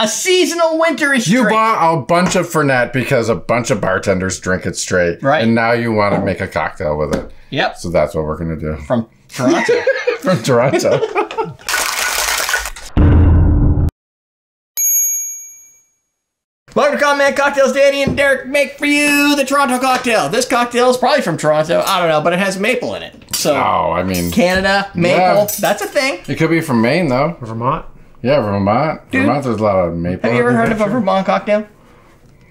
A seasonal winterish drink. You bought a bunch of Fernet because a bunch of bartenders drink it straight. Right. And now you want to make a cocktail with it. Yep. So that's what we're going to do. From Toronto. From Toronto. Welcome to Common Man Cocktails. Danny and Derek make for you the Toronto cocktail. This cocktail is probably from Toronto. I don't know, but it has maple in it. So, oh, I mean, Canada, maple, yeah. That's a thing. It could be from Maine, though. Vermont. Yeah, Vermont. Dude, Vermont, there's a lot of maple. Have you ever heard of a Vermont cocktail?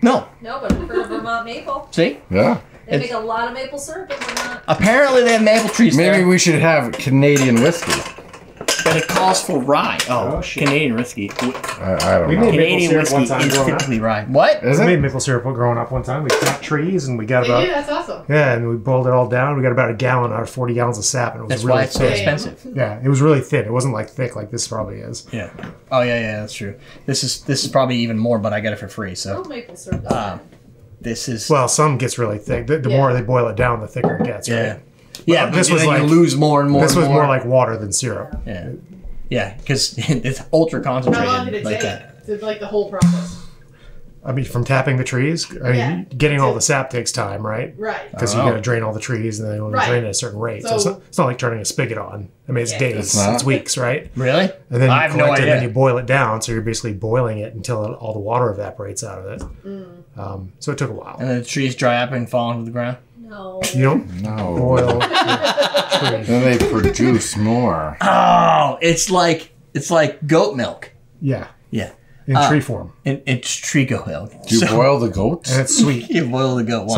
No. No, but I've heard of Vermont maple. See? Yeah. They make a lot of maple syrup in Vermont. Apparently they have maple trees there. Maybe we should have Canadian whiskey. But it calls for rye. Oh, shit. Canadian whiskey. I don't know. We made Canadian maple syrup one time growing up. Rye. What? Is it? We made maple syrup growing up one time. We cut trees and we got about... Yeah, that's awesome. Yeah, and we boiled it all down. We got about a gallon out of 40 gallons of sap. And it was that's really why it's so expensive. Yeah, it was really thin. It wasn't like thick like this probably is. Yeah. Oh, yeah, yeah, that's true. This is probably even more, but I got it for free, so... No maple syrup. This is... Well, some gets really thick. The more they boil it down, the thicker it gets, right? Yeah. Yeah, well, this was like you lose more and more. This was more. More like water than syrup. Yeah, yeah, because it's ultra concentrated. How long did it like take? It's like the whole process. I mean, from tapping the trees, I mean, getting all the sap takes time, right? Right. Because you got to drain all the trees, and then you want to drain at a certain rate. So it's not like turning a spigot on. I mean, it's days, it's weeks, right? Really? And then you collect it, and then you boil it down. So you're basically boiling it until all the water evaporates out of it. Mm. So it took a while. And then the trees dry up and fall into the ground. No. You don't boil. Then they produce more. Oh, it's like goat milk. Yeah. Yeah. In tree form. It's tree goat milk. Do you boil the goat? And it's sweet. You boil the goat once.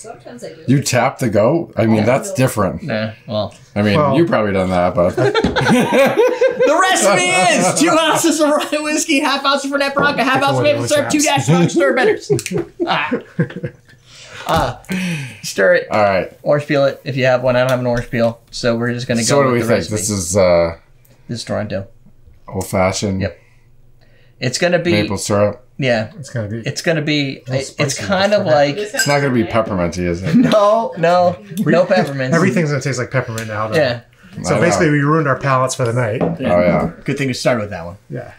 Sometimes I do. You tap the goat? I mean, that's different. Nah, well. I mean, you probably done that, but. The recipe is 2 ounces of rye whiskey, half ounce of Fernet Branca, half ounce of maple syrup, 2 dashes of Angostura Bitters. Stir it. All right. Orange peel it if you have one. I don't have an orange peel, so we're just going to go with the recipe. So what do we think? This is Toronto. Old fashioned. Yep. It's going to be maple syrup. Yeah. It's going to be. It's kind of like. It's not going to be pepperminty, is it? No peppermint. Everything's going to taste like peppermint now. Yeah. So basically, we ruined our palates for the night. Yeah. Oh yeah. Good thing we started with that one. Yeah.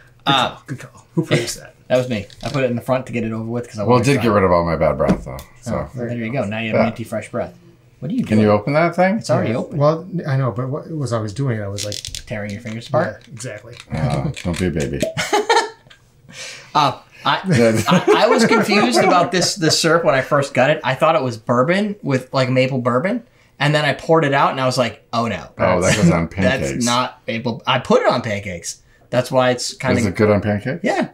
Good call. Who produced that? That was me. I put it in the front to get it over with because I. Well, it did get rid of all my bad breath though. So there you go. Now you have minty fresh breath. What are you doing? Can you open that thing? It's already open. Well, I know, but what was I was doing? I was like tearing your fingers apart. Yeah, exactly. Don't be a baby. I was confused about this syrup when I first got it. I thought it was bourbon with like maple bourbon, and then I poured it out and I was like, oh no. Oh, that goes on pancakes. That's not maple. I put it on pancakes. That's why it's kind of. Is it good on pancakes? Yeah.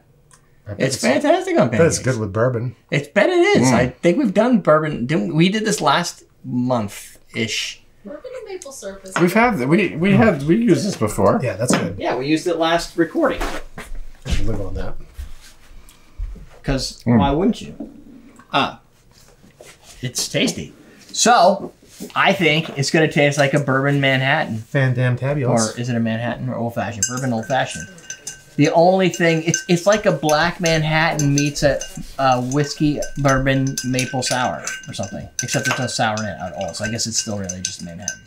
It's fantastic on pancakes. It's good with bourbon. It's bet it is. Mm. I think we've done bourbon. We did this last month-ish. Bourbon and maple syrup. We've had we used this before. Yeah, that's good. Yeah, we used it last recording. I should live on that. Because why wouldn't you? It's tasty. So I think it's going to taste like a bourbon Manhattan. Fan-damn-tabulous. Or is it a Manhattan or old-fashioned? Bourbon old-fashioned. The only thing, it's like a Black Manhattan meets a whiskey, bourbon, maple sour or something. Except it's not sour in it at all. So I guess it's still really just Manhattan.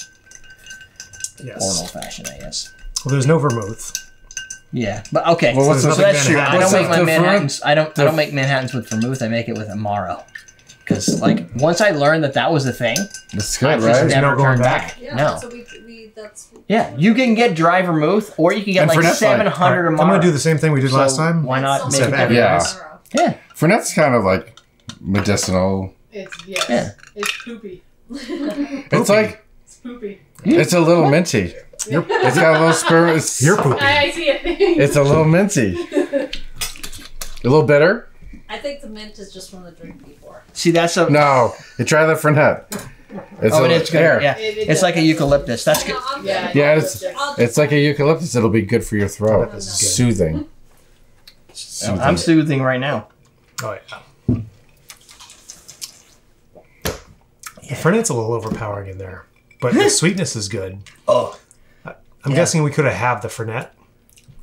Yes. Or an old fashioned, I guess. Well, there's no vermouth. Yeah, but okay. Well, so that's true. I don't make my Manhattans. I don't make Manhattans with vermouth. I make it with Amaro. Because like once I learned that was the thing, it's good, right? There's never going back. Yeah, no. So yeah, you can get dry vermouth, or you can get like 700 Amaro. I'm going to do the same thing we did last time. Why not make it? Yeah. Fernet's kind of like medicinal. It's poopy. It's like... It's poopy. It's a little minty. It's got a little spirit. You're poopy. I see it. It's a little minty. A little bitter. I think the mint is just from the drink before. See, that's a... No. You try the Fernet. It's it's good. Yeah, it's like a eucalyptus. That's good. Yeah, it's like a eucalyptus. It'll be good for your throat. It's soothing. I'm soothing right now. Oh yeah. The Fernet's a little overpowering in there, but the sweetness is good. Oh, I'm guessing we could have the Fernet.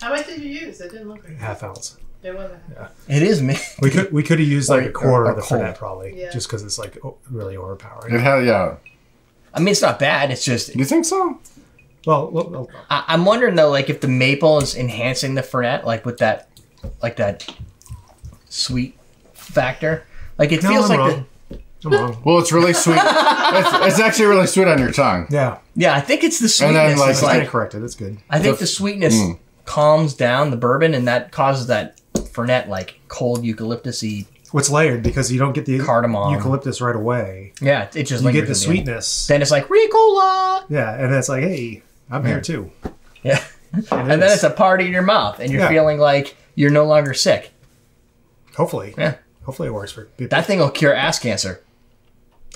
How much did you use? It didn't look like half ounce. Yeah. It is mint. We could have used like a quarter of the Fernet probably, just because it's like really overpowering. Yeah. I mean, it's not bad. It's just. You think so? Well, I'm wondering though, like if the maple is enhancing the Fernet, like with that sweet factor. Like it feels like the... Well, it's really sweet. It's actually really sweet on your tongue. Yeah. Yeah, I think it's the sweetness. And then, like, it's corrected. That's good. I think the sweetness calms down the bourbon, and that causes that Fernet, like, cold eucalyptus-y. It's layered because you don't get the cardamom, eucalyptus right away. Yeah, it just lingers. You get the sweetness. Then it's like Ricola. Yeah, and it's like, hey, I'm here too. Yeah, and then it's a party in your mouth, and you're feeling like you're no longer sick. Hopefully, yeah. Hopefully it works for people. That thing will cure ass cancer.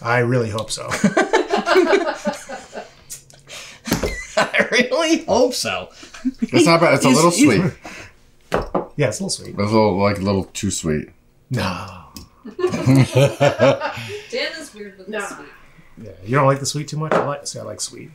I really hope so. I really hope so. It's not bad. It's a little sweet. Yeah, it's a little sweet. It's a little too sweet. No. Dan is weird with the sweet. Yeah, you don't like the sweet too much? I like sweet.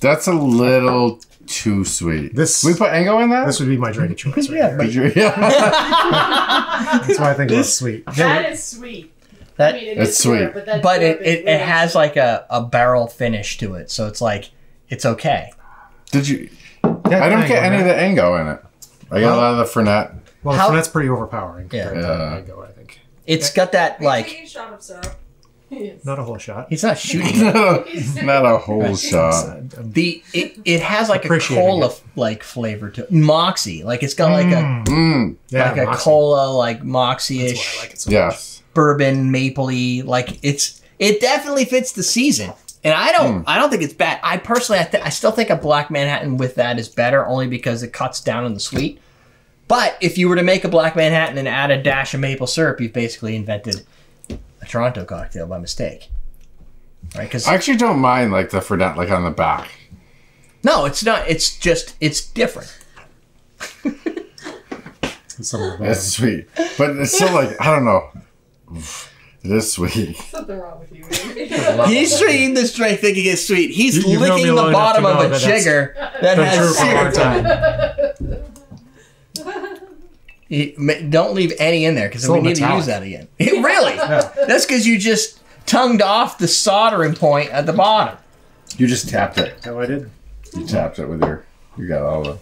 That's a little too sweet. This, we put Ango in that? This would be my drink of choice. Right here. That's why I think it's sweet. That is sweet. That, I mean, it's sweet. Bitter, but it has like a barrel finish to it. So it's like, it's okay. Did you? Yeah, I don't get any of the Ango in it. I got a lot of the Fernet. Well, so that's pretty overpowering. Yeah, mango, I think it's got that like. Shot of syrup. Not a whole shot. He's not shooting. Not a whole shot. It has like a cola like flavor to it. Moxie, like it's got like a like a cola like Moxie-ish. Like so bourbon mapley. Like it definitely fits the season. And I don't think it's bad. I personally, I still think a Black Manhattan with that is better, only because it cuts down on the sweet. But if you were to make a Black Manhattan and add a dash of maple syrup, you've basically invented a Toronto cocktail by mistake, right? Because I actually don't mind like the Fernet like on the back. No, it's not. It's just different. It's sweet, but it's still like I don't know. Oof. It is sweet. Something wrong with you. He's treating this drink thinking it's sweet. He's licking the bottom of a jigger that has syrup. Don't leave any in there because we need to use that again. Really? Yeah. That's because you just tongued off the soldering point at the bottom. You just tapped it. Oh, I did? You tapped it with your... You got all the...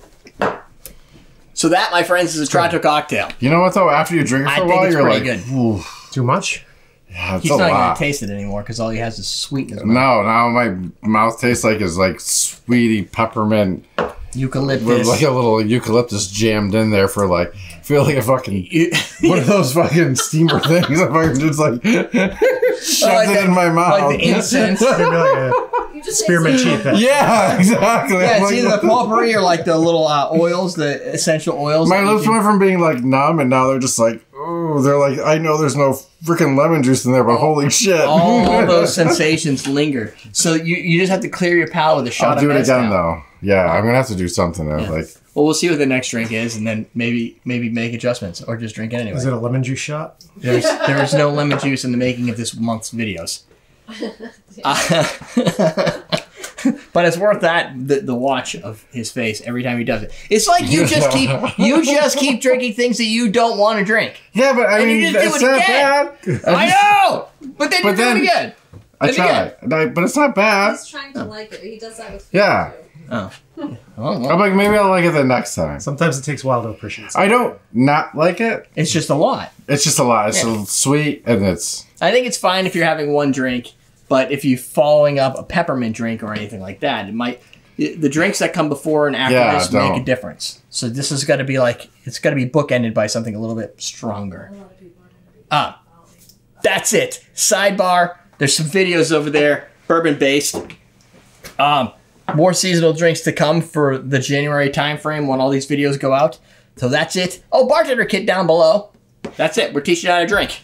So that, my friends, is a Toronto cocktail. You know what, though? After you drink it for a while, you're like... Ooh. Too much? Yeah, it's a lot. He's not going to taste it anymore because all he has is sweetness. No, now my mouth tastes like is like sweetie peppermint... Eucalyptus. With like a little eucalyptus jammed in there for like, feel like a fucking, one of those fucking steamer things. I'm fucking just like, shoved it in my mouth. Like the incense. Spearmint cheap. Yeah, exactly. Yeah, it's either the potpourri or like the little oils, the essential oils. My lips went from being like numb and now they're just like, oh, they're like, I know there's no freaking lemon juice in there, but holy shit. All those sensations linger. So you just have to clear your palate with a shot of mezcal. I'll do it again though. Yeah, I'm gonna have to do something. Yeah. Like, well, we'll see what the next drink is, and then maybe make adjustments or just drink it anyway. Is it a lemon juice shot? There is no lemon juice in the making of this month's videos, but it's worth the watch of his face every time he does it. It's like you just keep drinking things that you don't want to drink. Yeah, but I mean, it's not bad. I know, but then you do it again. I try, but it's not bad. He's trying to like it. He does that with food. Yeah. Oh. Well. I'm like, maybe I'll like it the next time. Sometimes it takes a while to appreciate something. I don't not like it. It's just a lot. It's just a lot. It's so sweet and it's... I think it's fine if you're having one drink, but if you're following up a peppermint drink or anything like that, it might... The drinks that come before and after this make a difference. So this is going to be like... It's going to be bookended by something a little bit stronger. Ah, that's it. Sidebar. There's some videos over there. Bourbon-based. More seasonal drinks to come for the January timeframe when all these videos go out. So that's it. Oh, bartender kit down below. That's it. We're teaching you how to drink.